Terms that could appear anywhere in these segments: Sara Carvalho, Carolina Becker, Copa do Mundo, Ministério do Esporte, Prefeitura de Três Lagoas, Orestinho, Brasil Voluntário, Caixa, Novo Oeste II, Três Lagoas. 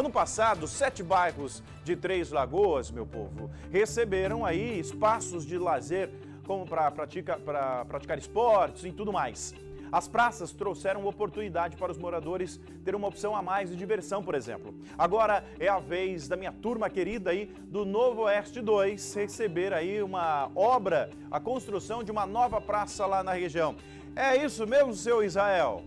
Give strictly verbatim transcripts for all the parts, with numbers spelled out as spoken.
Ano passado, sete bairros de Três Lagoas, meu povo, receberam aí espaços de lazer como para pratica, pra praticar esportes e tudo mais. As praças trouxeram oportunidade para os moradores ter uma opção a mais de diversão, por exemplo. Agora é a vez da minha turma querida aí do Novo Oeste dois receber aí uma obra, a construção de uma nova praça lá na região. É isso mesmo, seu Israel?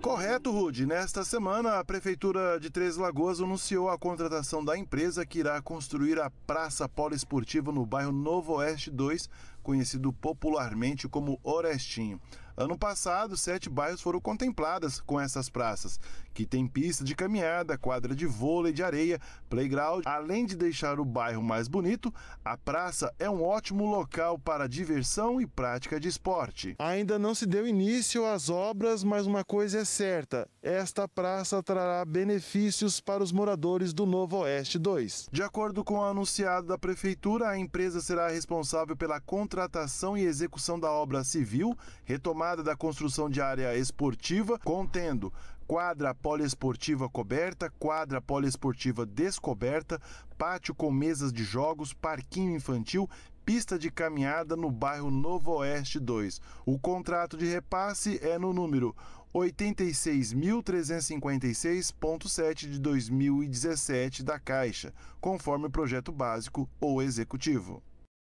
Correto, Rudy. Nesta semana, a Prefeitura de Três Lagoas anunciou a contratação da empresa que irá construir a Praça Poliesportiva no bairro Novo Oeste dois, conhecido popularmente como Orestinho. Ano passado, sete bairros foram contemplados com essas praças, que tem pista de caminhada, quadra de vôlei, de areia, playground. Além de deixar o bairro mais bonito, a praça é um ótimo local para diversão e prática de esporte. Ainda não se deu início às obras, mas uma coisa é certa, esta praça trará benefícios para os moradores do Novo Oeste dois. De acordo com o anunciado da Prefeitura, a empresa será responsável pela contratação e execução da obra civil, retomada da construção de área esportiva, contendo quadra poliesportiva coberta, quadra poliesportiva descoberta, pátio com mesas de jogos, parquinho infantil, pista de caminhada no bairro Novo Oeste dois. O contrato de repasse é no número oitenta e seis mil trezentos e cinquenta e seis ponto sete de dois mil e dezessete da Caixa, conforme o projeto básico ou executivo.